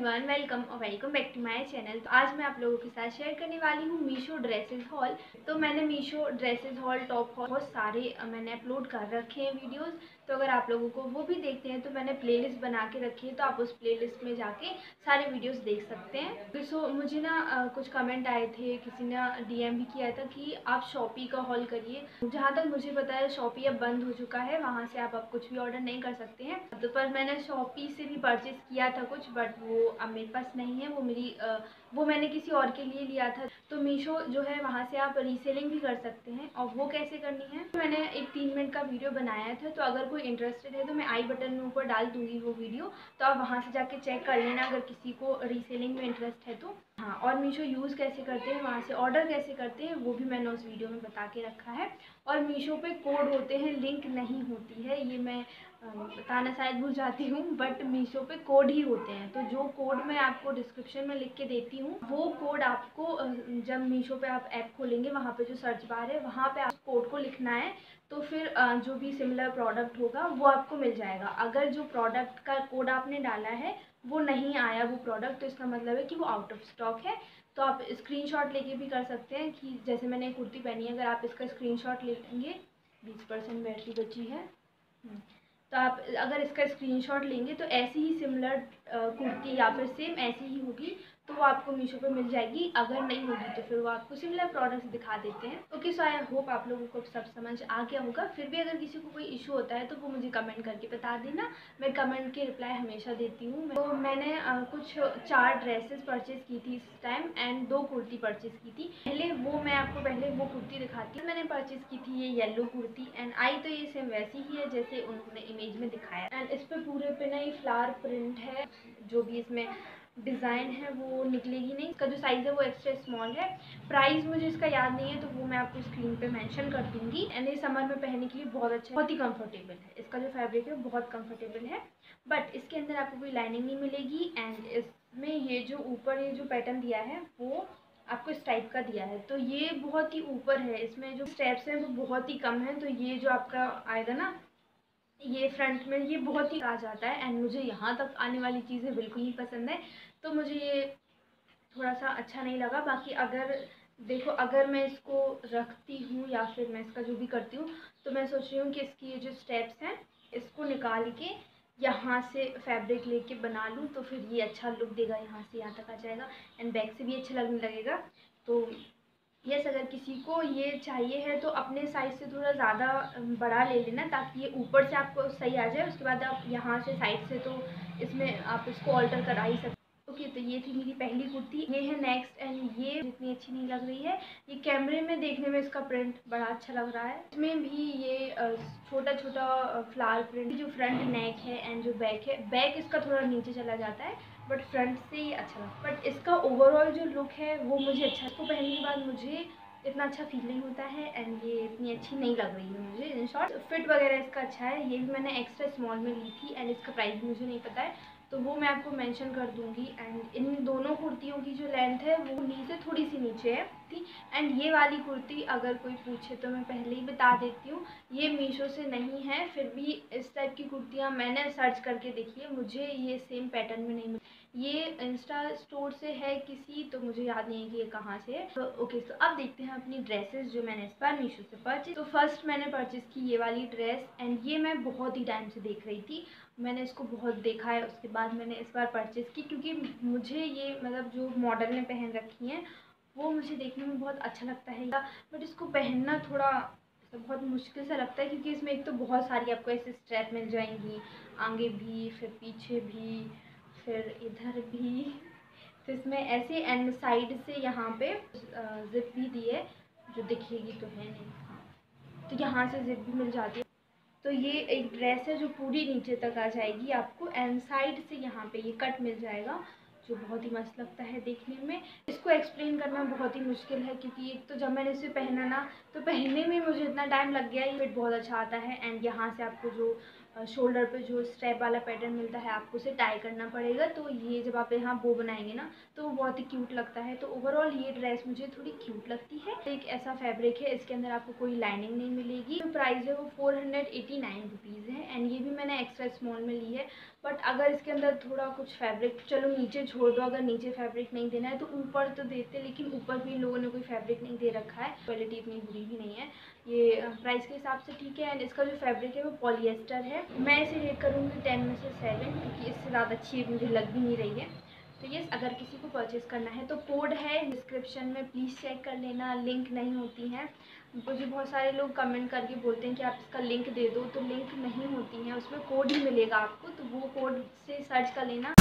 Everyone, welcome और welcome back to my channel. तो आज मैं आप लोगों के साथ शेयर करने वाली हूँ मीशो ड्रेसेस हॉल। तो मैंने Meesho dresses haul, top haul बहुत सारे मैंने अपलोड कर रखे हैं वीडियोस। तो अगर आप लोगों को वो भी देखने हैं तो मैंने प्लेलिस्ट बना के रखी है, तो आप उस प्लेलिस्ट में जाके सारे वीडियोस देख सकते हैं। सो मुझे ना कुछ कमेंट आए थे, किसी ने DM भी किया था कि आप शॉपी का हॉल करिए। जहाँ तक मुझे पता है शॉपी अब बंद हो चुका है, वहाँ से आप कुछ भी ऑर्डर नहीं कर सकते हैं। तो पर मैंने शॉपी से भी परचेज़ किया था कुछ, बट वो अब मेरे पास नहीं है। वो मैंने किसी और के लिए लिया था। तो मीशो जो है वहाँ से आप रीसेलिंग भी कर सकते हैं, और वो कैसे करनी है मैंने एक 3 मिनट का वीडियो बनाया था। तो अगर कोई इंटरेस्टेड है तो मैं आई बटन में ऊपर डाल दूँगी वो वीडियो, तो आप वहाँ से जाके चेक कर लेना अगर किसी को रीसेलिंग में इंटरेस्ट है तो। हाँ, और मीशो यूज़ कैसे करते हैं, वहाँ से ऑर्डर कैसे करते हैं, वो भी मैंने उस वीडियो में बता के रखा है। और मीशो पे कोड होते हैं, लिंक नहीं होती है, ये मैं बताना शायद भूल जाती हूँ, बट मीशो पे कोड ही होते हैं। तो जो कोड मैं आपको डिस्क्रिप्शन में लिख के देती हूँ, वो कोड आपको जब मीशो पे आप ऐप खोलेंगे, वहाँ पे जो सर्च बार है वहाँ पे आप कोड को लिखना है। तो फिर जो भी सिमिलर प्रोडक्ट होगा वो आपको मिल जाएगा। अगर जो प्रोडक्ट का कोड आपने डाला है वो नहीं आया वो प्रोडक्ट, तो इसका मतलब है कि वो आउट ऑफ स्टॉक है। तो आप स्क्रीनशॉट लेके भी कर सकते हैं, कि जैसे मैंने एक कुर्ती पहनी है, अगर आप इसका स्क्रीनशॉट ले लेंगे, 20% बैटरी बची है, तो आप अगर इसका स्क्रीनशॉट लेंगे तो ऐसी ही सिमिलर कुर्ती या फिर सेम ऐसी ही होगी, तो वो आपको मीशो पे मिल जाएगी। अगर नहीं होगी तो फिर वो आपको सिमिलर प्रोडक्ट्स दिखा देते हैं। ओके, सो आई होप आप लोगों को सब समझ आ गया होगा। फिर भी अगर किसी को कोई इशू होता है तो वो मुझे कमेंट करके बता देना, मैं कमेंट के रिप्लाई हमेशा देती हूँ। तो मैंने कुछ 4 ड्रेसेस परचेज़ की थी इस टाइम, एंड 2 कुर्ती परचेज़ की थी। पहले वो मैं आपको पहले वो कुर्ती दिखाती हूँ। मैंने परचेज़ की थी ये येलो कुर्ती, एंड आई तो ये सेम वैसी ही है जैसे उन्होंने इमेज में दिखाया। एंड इस पर पूरे पे ना ये फ्लावर प्रिंट है, जो भी इसमें डिज़ाइन है वो निकलेगी नहीं। इसका जो साइज़ है वो एक्स्ट्रा स्मॉल है। प्राइस मुझे इसका याद नहीं है, तो वो मैं आपको स्क्रीन पे मेंशन कर दूँगी। एंड ये समर में पहनने के लिए बहुत अच्छा, बहुत ही कंफर्टेबल है। इसका जो फैब्रिक है बहुत कंफर्टेबल है, बट इसके अंदर आपको कोई लाइनिंग नहीं मिलेगी। एंड इसमें ये जो ऊपर ये जो पैटर्न दिया है वो आपको इस टाइप का दिया है, तो ये बहुत ही ऊपर है। इसमें जो स्टेप्स हैं वो बहुत ही कम है, तो ये जो आपका आएगा ना ये फ्रंट में, ये बहुत ही आ जाता है। एंड मुझे यहाँ तक आने वाली चीज़ें बिल्कुल ही पसंद है, तो मुझे ये थोड़ा सा अच्छा नहीं लगा। बाकी अगर देखो, अगर मैं इसको रखती हूँ या फिर मैं इसका जो भी करती हूँ, तो मैं सोच रही हूँ कि इसकी ये जो स्टेप्स हैं इसको निकाल के यहाँ से फैब्रिक लेके बना लूँ, तो फिर ये अच्छा लुक देगा, यहाँ से यहाँ तक आ जाएगा। एंड बैक से भी अच्छा लगने लगेगा। तो यस, अगर किसी को ये चाहिए है तो अपने साइज़ से थोड़ा ज़्यादा बड़ा ले लेना, ताकि ये ऊपर से आपको सही आ जाए। उसके बाद आप यहाँ से साइड से तो इसमें आप इसको ऑल्टर करा ही सकते। ओके, तो ये थी मेरी पहली कुर्ती। ये है नेक्स्ट, एंड ये इतनी अच्छी नहीं लग रही है। ये कैमरे में देखने में इसका प्रिंट बड़ा अच्छा लग रहा है। इसमें भी ये छोटा छोटा फ्लावर प्रिंट, जो फ्रंट नेक है एंड जो बैक है, बैक इसका थोड़ा नीचे चला जाता है, बट फ्रंट से ही अच्छा लगता है। बट इसका ओवरऑल जो लुक है वो मुझे अच्छा, इसको पहनने के बाद मुझे इतना अच्छा फील नहीं होता है। एंड ये इतनी अच्छी नहीं लग रही है मुझे। इन शॉर्ट फिट वगैरह इसका अच्छा है। ये भी मैंने एक्स्ट्रा स्मॉल में ली थी, एंड इसका प्राइस मुझे नहीं पता है, तो वो मैं आपको मेंशन कर दूंगी। एंड इन दोनों कुर्तियों की जो लेंथ है वो नीचे थोड़ी सी नीचे है। एंड ये वाली कुर्ती अगर कोई पूछे तो मैं पहले ही बता देती हूँ, ये मीशो से नहीं है। फिर भी इस टाइप की कुर्तियाँ मैंने सर्च करके देखी है, मुझे ये सेम पैटर्न में नहीं मिली। ये इंस्टा स्टोर से है किसी, तो मुझे याद नहीं है कि ये कहाँ से है। तो ओके, तो अब देखते हैं अपनी ड्रेसेस जो मैंने इस बार मीशो से परचेज। तो फर्स्ट मैंने परचेज़ की ये वाली ड्रेस, एंड ये मैं बहुत ही टाइम से देख रही थी। मैंने इसको बहुत देखा है, उसके बाद मैंने इस बार परचेज़ की, क्योंकि मुझे ये मतलब जो मॉडल ने पहन रखी हैं वो मुझे देखने में बहुत अच्छा लगता है। बट इसको पहनना थोड़ा बहुत मुश्किल सा लगता है, क्योंकि इसमें एक तो बहुत सारी आपको ऐसे स्ट्रैप मिल जाएंगी, आगे भी फिर पीछे भी फिर इधर भी, तो इसमें ऐसे। एंड साइड से यहाँ पे जिप भी दी है, जो दिखेगी तो है नहीं, तो यहाँ से जिप भी मिल जाती है। तो ये एक ड्रेस है जो पूरी नीचे तक आ जाएगी आपको, एंड साइड से यहाँ पे ये कट मिल जाएगा, जो बहुत ही मस्त लगता है देखने में। इसको एक्सप्लेन करना बहुत ही मुश्किल है, क्योंकि एक तो जब मैंने इसे पहना ना, तो पहनने में मुझे इतना टाइम लग गया। ये फिट बहुत अच्छा आता है, एंड यहाँ से आपको जो शोल्डर पे जो स्ट्रैप वाला पैटर्न मिलता है आपको उसे टाई करना पड़ेगा। तो ये जब आप यहाँ बो बनाएंगे ना तो बहुत ही क्यूट लगता है। तो ओवरऑल ये ड्रेस मुझे थोड़ी क्यूट लगती है। एक ऐसा फैब्रिक है, इसके अंदर आपको कोई लाइनिंग नहीं मिलेगी। तो प्राइस है वो 489 रुपीज़ है एंड ये भी मैंने एक्स्ट्रा स्मॉल में ली है। बट अगर इसके अंदर थोड़ा कुछ फैब्रिक, चलो नीचे छोड़ दो, अगर नीचे फैब्रिक नहीं देना है तो ऊपर तो देते, लेकिन ऊपर भी लोगों ने कोई फैब्रिक नहीं दे रखा है। क्वालिटी इतनी बुरी भी नहीं है, ये प्राइस के हिसाब से ठीक है। एंड इसका जो फैब्रिक है वो पॉलिएस्टर है। मैं इसे रेट करूँगी 10 में से 7 क्योंकि इससे ज़्यादा अच्छी मुझे लग भी नहीं रही है। तो यस, अगर किसी को परचेज़ करना है तो कोड है डिस्क्रिप्शन में, प्लीज़ चेक कर लेना। लिंक नहीं होती है, मुझे बहुत सारे लोग कमेंट करके बोलते हैं कि आप इसका लिंक दे दो, तो लिंक नहीं होती है, उसमें कोड ही मिलेगा आपको। तो वो कोड से सर्च कर लेना।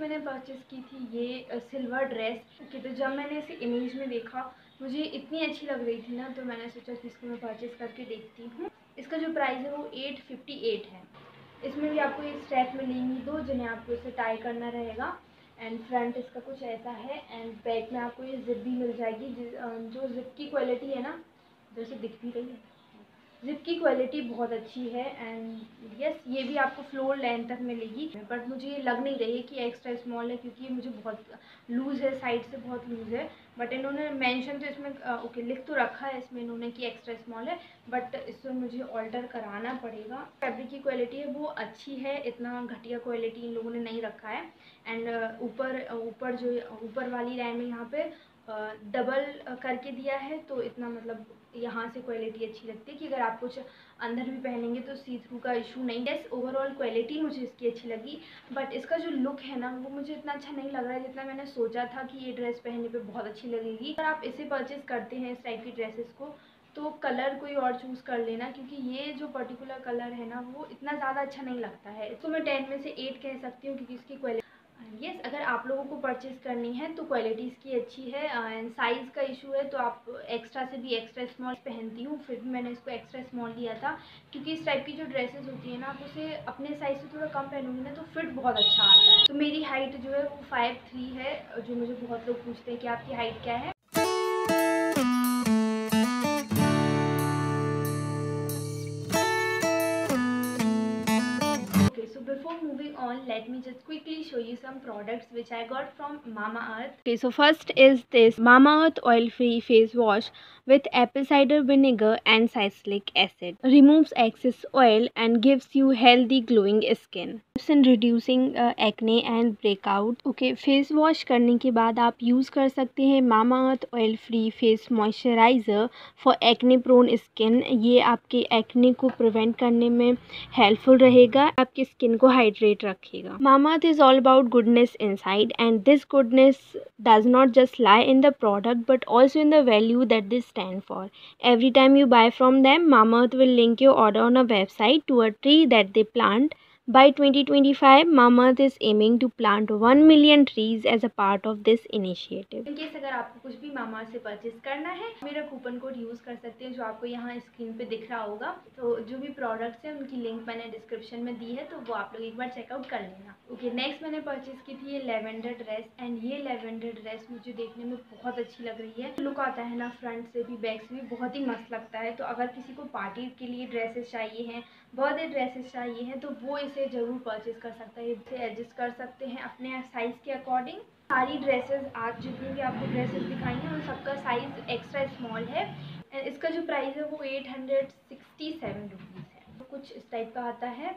मैंने परचेज़ की थी ये सिल्वर ड्रेस। ओके, तो जब मैंने इसे इमेज में देखा मुझे इतनी अच्छी लग रही थी ना, तो मैंने सोचा कि इसको मैं परचेज़ करके देखती हूँ। इसका जो प्राइस है वो 858 है। इसमें भी आपको एक स्ट्रैप मिलेंगी दो, जिन्हें आपको इसे टाई करना रहेगा। एंड फ्रंट इसका कुछ ऐसा है एंड बैक में आपको ये जिप भी मिल जाएगी। जो जिप की क्वालिटी है ना, जैसे दिख भी रही है, जिप की क्वालिटी बहुत अच्छी है। एंड यस, ये भी आपको फ्लोर लेंथ तक मिलेगी। बट मुझे ये लग नहीं रही है कि एक्स्ट्रा स्मॉल है क्योंकि ये मुझे बहुत लूज़ है, साइड से बहुत लूज़ है। बट इन्होंने मेंशन तो इसमें ओके लिख तो रखा है इसमें इन्होंने कि एक्स्ट्रा स्मॉल है, बट इसमें मुझे ऑल्टर कराना पड़ेगा। फैब्रिक की क्वालिटी है वो अच्छी है, इतना घटिया क्वालिटी इन लोगों ने नहीं रखा है। एंड ऊपर वाली लाइन में यहाँ पर डबल करके दिया है, तो इतना मतलब यहाँ से क्वालिटी अच्छी लगती है कि अगर आप कुछ अंदर भी पहनेंगे तो सी थ्रू का इशू नहीं है। ओवरऑल क्वालिटी मुझे इसकी अच्छी लगी, बट इसका जो लुक है ना वो मुझे इतना अच्छा नहीं लग रहा है जितना मैंने सोचा था कि ये ड्रेस पहनने पे बहुत अच्छी लगेगी। अगर आप इसे परचेज़ करते हैं इस टाइप की ड्रेसेस को तो कलर कोई और चूज़ कर लेना क्योंकि ये जो पर्टिकुलर कलर है ना वो इतना ज़्यादा अच्छा नहीं लगता है। इसको मैं 10 में से 8 कह सकती हूँ क्योंकि इसकी क्वालिटी। यस, अगर आप लोगों को परचेज़ करनी है तो क्वालिटी इसकी अच्छी है। एंड साइज़ का इशू है तो आप एक्स्ट्रा से भी एक्स्ट्रा स्मॉल पहनती हूँ, फिर भी मैंने इसको एक्स्ट्रा स्मॉल लिया था क्योंकि इस टाइप की जो ड्रेसेस होती है ना आप उसे अपने साइज़ से थोड़ा कम पहनूंगी ना तो फिट बहुत अच्छा आता है। तो मेरी हाइट जो है वो 5'3" है, जो मुझे बहुत लोग पूछते हैं कि आपकी हाइट क्या है। Let me just quickly show you some products which I got from Mamaearth. Okay, so first is this Mamaearth oil-free face wash with apple cider vinegar and salicylic acid. Removes excess oil and gives you healthy glowing skin. Helps in reducing acne and breakout. Okay, face wash करने के बाद आप use कर सकते हैं Mamaearth oil-free face moisturizer for acne-prone skin. ये आपके acne को prevent करने में helpful रहेगा, आपकी skin को hydrate रखेगा। Mamaearth is all about goodness inside, and this goodness does not just lie in the product but also in the value that they stand for. Every time you buy from them, Mamaearth will link your order on a website to a tree that they plant. By 2025, Mamaearth is aiming to plant 1 million trees as a part of this initiative. In case अगर आपको कुछ भी Mamaearth से purchase करना है, मेरा coupon code use कर सकते हैं जो आपको यहाँ स्क्रीन पे दिख रहा होगा। तो जो भी प्रोडक्ट्स हैं उनकी लिंक मैंने डिस्क्रिप्शन में दी है, तो वो आप लोग एक बार चेकआउट कर लेना। ओके, नेक्स्ट मैंने परचेज़ की थी ये लेवेंडर ड्रेस। एंड ये लेवेंडर ड्रेस मुझे देखने में बहुत अच्छी लग रही है। लुक आता है ना फ्रंट से भी बैक से भी बहुत ही मस्त लगता है। तो अगर किसी को पार्टी के लिए ड्रेसेस चाहिए हैं, बर्थडे ड्रेसेस चाहिए हैं, तो वो से ज़रूर परचेज़ कर सकता है। इसे एडजस्ट कर सकते हैं अपने साइज़ के अकॉर्डिंग। सारी ड्रेसेस, आज जितनी भी आपको ड्रेसेस दिखाई हैं उन सबका साइज़ एक्स्ट्रा स्मॉल है। एंड इसका जो प्राइस है वो 867 रुपीज़ है। तो कुछ इस टाइप का आता है।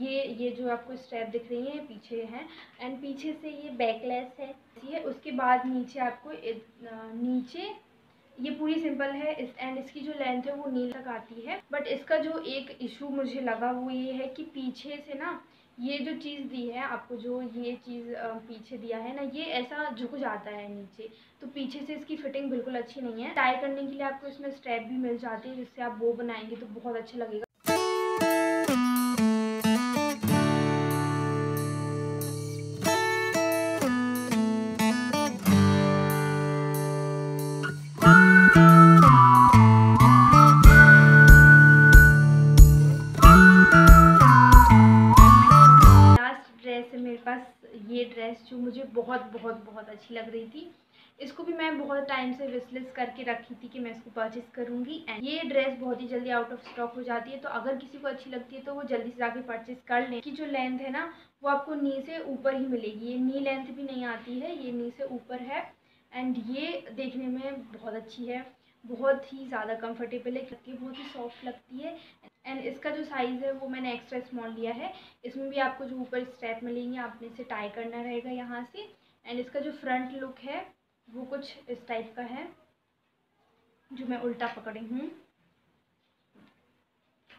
ये जो आपको स्ट्रैप दिख रही है पीछे है, एंड पीछे से ये बैकलेस है। उसके बाद नीचे आपको नीचे ये पूरी सिंपल है एंड इसकी जो लेंथ है वो नील तक आती है। बट इसका जो एक इशू मुझे लगा वो ये है कि पीछे से ना ये जो चीज़ दी है आपको, जो ये चीज़ पीछे दिया है ना, ये ऐसा झुक जाता है नीचे, तो पीछे से इसकी फिटिंग बिल्कुल अच्छी नहीं है। टाई करने के लिए आपको इसमें स्ट्रैप भी मिल जाती है जिससे आप वो बनाएंगे तो बहुत अच्छा लगेगा। ये ड्रेस जो मुझे बहुत बहुत बहुत अच्छी लग रही थी, इसको भी मैं बहुत टाइम से विशलिस्ट करके रखी थी कि मैं इसको परचेस करूँगी। एंड ये ड्रेस बहुत ही जल्दी आउट ऑफ स्टॉक हो जाती है, तो अगर किसी को अच्छी लगती है तो वो जल्दी से जाके परचेस कर लें। कि जो लेंथ है ना वो आपको नी से ऊपर ही मिलेगी, ये नी लेंथ भी नहीं आती है, ये नी से ऊपर है। एंड ये देखने में बहुत अच्छी है, बहुत ही ज़्यादा कंफर्टेबल है क्योंकि बहुत ही सॉफ्ट लगती है। एंड इसका जो साइज़ है वो मैंने एक्स्ट्रा स्मॉल लिया है। इसमें भी आपको जो ऊपर स्ट्रैप मिलेंगे आपने इसे टाई करना रहेगा यहाँ से। एंड इसका जो फ्रंट लुक है वो कुछ इस टाइप का है, जो मैं उल्टा पकड़ी हूँ।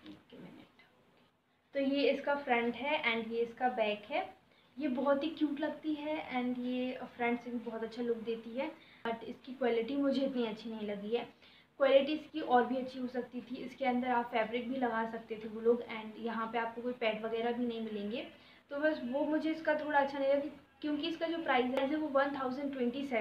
एक मिनट, तो ये इसका फ्रंट है एंड ये इसका बैक है। ये बहुत ही क्यूट लगती है एंड ये फ्रंट से भी बहुत अच्छा लुक देती है, बट इसकी क्वालिटी मुझे इतनी अच्छी नहीं लगी है। क्वालिटी इसकी और भी अच्छी हो सकती थी। इसके अंदर आप फैब्रिक भी लगा सकते थे वो लोग, एंड यहाँ पे आपको कोई पैड वगैरह भी नहीं मिलेंगे, तो बस वो मुझे इसका थोड़ा अच्छा नहीं लगा। क्योंकि इसका जो प्राइस है वो 1027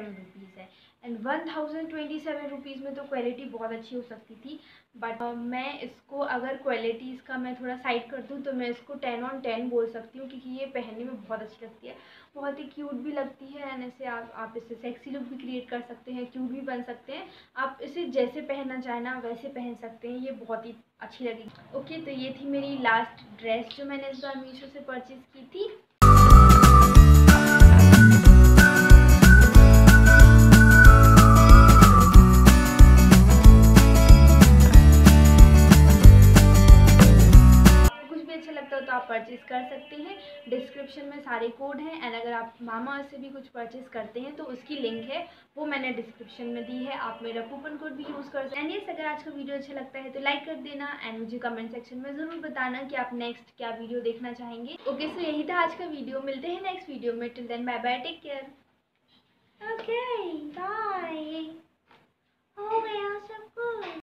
रुपीज़ है एंड 1027 रुपीज़ में तो क्वालिटी बहुत अच्छी हो सकती थी। बट मैं इसको, अगर क्वालिटी इसका मैं थोड़ा साइड कर दूँ तो मैं इसको 10/10 बोल सकती हूँ, क्योंकि ये पहनने में बहुत अच्छी लगती है, बहुत ही क्यूट भी लगती है। एंड ऐसे आप इससे सेक्सी लुक भी क्रिएट कर सकते हैं, क्यूट भी बन सकते हैं। आप इसे जैसे पहनना चाहें ना वैसे पहन सकते हैं, ये बहुत ही अच्छी लगेगी। ओके, तो ये थी मेरी लास्ट ड्रेस जो मैंने इस बार मीशो से परचेज़ की थी। परचेज़ कर सकते हैं, डिस्क्रिप्शन में सारे कोड हैं। एंड अगर आप मामाअर्थ से भी कुछ परचेज़ करते हैं तो उसकी लिंक है वो मैंने डिस्क्रिप्शन में दी है, आप मेरा कूपन कोड भी यूज़ कर सकते हैं। एंड यस, अगर आज का वीडियो अच्छा लगता है तो लाइक कर देना एंड मुझे कमेंट सेक्शन में ज़रूर बताना कि आप नेक्स्ट क्या वीडियो देखना चाहेंगे। ओके, सो यही था आज का वीडियो, मिलते हैं नेक्स्ट वीडियो में। Till then bye bye, take care. Okay bye.